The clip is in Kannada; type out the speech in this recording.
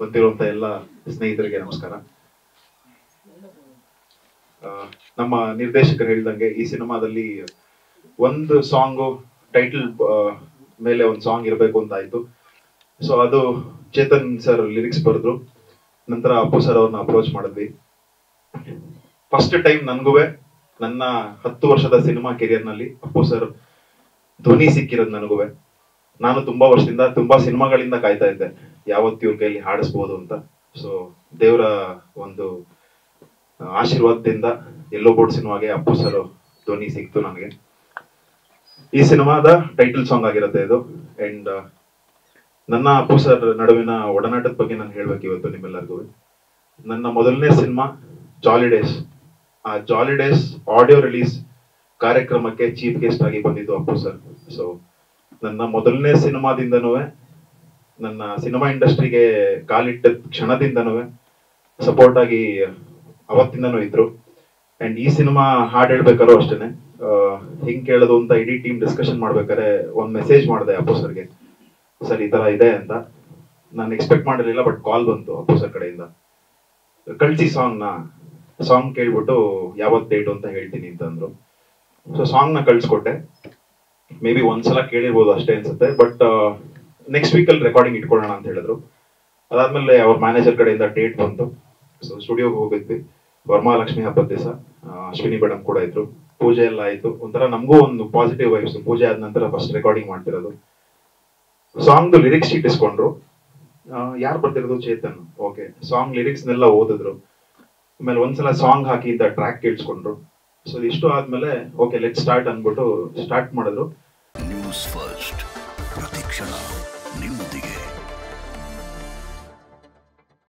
ಬಂದಿರುವಂಥ ಎಲ್ಲ ಸ್ನೇಹಿತರಿಗೆ ನಮಸ್ಕಾರ. ನಮ್ಮ ನಿರ್ದೇಶಕರು ಹೇಳಿದಂಗೆ ಈ ಸಿನಿಮಾದಲ್ಲಿ ಒಂದು ಸಾಂಗು ಟೈಟಲ್ ಮೇಲೆ ಒಂದು ಸಾಂಗ್ ಇರಬೇಕು ಅಂತ ಆಯಿತು. ಸೊ ಅದು ಚೇತನ್ ಸರ್ ಲಿರಿಕ್ಸ್ ಬರೆದ್ರು, ನಂತರ ಅಪ್ಪು ಸರ್ ಅವ್ರನ್ನ ಅಪ್ರೋಚ್ ಮಾಡಿದ್ವಿ. ಫಸ್ಟ್ ಟೈಮ್ ನನಗೂ ನನ್ನ 10 ವರ್ಷದ ಸಿನಿಮಾ ಕೆರಿಯರ್ನಲ್ಲಿ ಅಪ್ಪು ಸರ್ ಧ್ವನಿ ಸಿಕ್ಕಿರೋದು. ನನಗೂ ನಾನು ತುಂಬಾ ವರ್ಷದಿಂದ ತುಂಬಾ ಸಿನಿಮಾಗಳಿಂದ ಕಾಯ್ತಾ ಇದ್ದೆ ಯಾವತ್ತು ಇವ್ರ ಕೈಲಿ ಹಾಡಿಸ್ಬೋದು ಅಂತ. ಸೊ ದೇವರ ಒಂದು ಆಶೀರ್ವಾದದಿಂದ ಎಲ್ಲೋ ಬೋರ್ಡ್ ಸಿನಿಮಾಗೆ ಅಪ್ಪು ಸರ್ ಧ್ವನಿ ಸಿಕ್ತು ನನಗೆ. ಈ ಸಿನಿಮಾದ ಟೈಟಲ್ ಸಾಂಗ್ ಆಗಿರುತ್ತೆ ಇದು. ಅಂಡ್ ನನ್ನ ಅಪ್ಪು ಸರ್ ನಡುವಿನ ಒಡನಾಟದ ಬಗ್ಗೆ ನಾನು ಹೇಳ್ಬೇಕು ಇವತ್ತು ನಿಮ್ಮೆಲ್ಲರಿಗೂ. ನನ್ನ ಮೊದಲನೇ ಸಿನಿಮಾ ಜಾಲಿ ಡೇಸ್, ಆ ಜಾಲಿ ಡೇಸ್ ಆಡಿಯೋ ರಿಲೀಸ್ ಕಾರ್ಯಕ್ರಮಕ್ಕೆ ಚೀಫ್ ಗೆಸ್ಟ್ ಆಗಿ ಬಂದಿದ್ದು ಅಪ್ಪು ಸರ್. ಸೊ ನನ್ನ ಮೊದಲನೇ ಸಿನಿಮಾದಿಂದನೂ ನನ್ನ ಸಿನಿಮಾ ಇಂಡಸ್ಟ್ರಿಗೆ ಕಾಲಿಟ್ಟ ಕ್ಷಣದಿಂದನೂ ಸಪೋರ್ಟ್ ಆಗಿ ಅವತ್ತಿಂದನೂ ಇದ್ರು. ಅಂಡ್ ಈ ಸಿನಿಮಾ ಹಾಡು ಹೇಳ್ಬೇಕಾದ್ರೂ ಅಷ್ಟೇನೆ, ಹಿಂಗೆ ಕೇಳೋದು ಅಂತ ಇಡೀ ಟೀಮ್ ಡಿಸ್ಕಷನ್ ಮಾಡ್ಬೇಕಾದ್ರೆ ಒಂದು ಮೆಸೇಜ್ ಮಾಡಿದೆ ಅಪ್ಪು ಸರ್ಗೆ, ಸರ್ ಈ ಥರ ಇದೆ ಅಂತ. ನಾನು ಎಕ್ಸ್ಪೆಕ್ಟ್ ಮಾಡಿರಲಿಲ್ಲ, ಬಟ್ ಕಾಲ್ ಬಂತು ಅಪ್ಪು ಸರ್ ಕಡೆಯಿಂದ, ಕಳಿಸಿ ಸಾಂಗ್ ಕೇಳ್ಬಿಟ್ಟು ಯಾವತ್ತು ಡೇಟು ಅಂತ ಹೇಳ್ತೀನಿ ಅಂತಂದ್ರು. ಸೊ ಸಾಂಗ್ನ ಕಳಿಸ್ಕೊಟ್ಟೆ, ಮೇ ಬಿ ಒಂದ್ಸಲ ಕೇಳಿರ್ಬೋದು ಅಷ್ಟೇ ಅನ್ಸುತ್ತೆ, ಬಟ್ ನೆಕ್ಸ್ಟ್ ವೀಕಲ್ಲಿ ರೆಕಾರ್ಡಿಂಗ್ ಇಟ್ಕೊಳ್ಳೋಣ ಅಂತ ಹೇಳಿದ್ರು. ಅದಾದ್ಮೇಲೆ ಅವ್ರ ಮ್ಯಾನೇಜರ್ ಕಡೆಯಿಂದ ಡೇಟ್ ಬಂತು. ಸೊ ಸ್ಟುಡಿಯೋಗೆ ಹೋಗಿದ್ವಿ, ವರ್ಮಾಲಕ್ಷ್ಮಿ ಹಬ್ಬದ ದಿವಸ ಅಶ್ವಿನಿ ಮೇಡಮ್ ಕೂಡ ಇದ್ರು. ಪೂಜೆ ಎಲ್ಲ ಆಯಿತು, ಒಂಥರ ನಮಗೂ ಒಂದು ಪಾಸಿಟಿವ್ ವೈಬ್ಸ್. ಪೂಜೆ ಆದ ನಂತರ ಫಸ್ಟ್ ರೆಕಾರ್ಡಿಂಗ್ ಮಾಡ್ತಿರೋದು. ಸಾಂಗ್ದು ಲಿರಿಕ್ಸ್ ಶೀಟ್ ಇಸ್ಕೊಂಡ್ರು, ಯಾರು ಬರ್ತಿರೋದು ಚೇತನ್, ಓಕೆ. ಸಾಂಗ್ ಲಿರಿಕ್ಸ್ನೆಲ್ಲ ಓದಿದ್ರು, ಆಮೇಲೆ ಒಂದ್ಸಲ ಸಾಂಗ್ ಹಾಕಿ ಇಂಥ ಟ್ರ್ಯಾಕ್ ಕೇಳಿಸ್ಕೊಂಡ್ರು. ಸೊ ಇಷ್ಟು ಆದ್ಮೇಲೆ ಓಕೆ ಲೆಟ್ ಸ್ಟಾರ್ಟ್ ಅಂದ್ಬಿಟ್ಟು ಸ್ಟಾರ್ಟ್ ಮಾಡಿದ್ರು. ನ್ಯೂಸ್ ಫಸ್ಟ್ ಪ್ರತಿಕ್ಷಣ.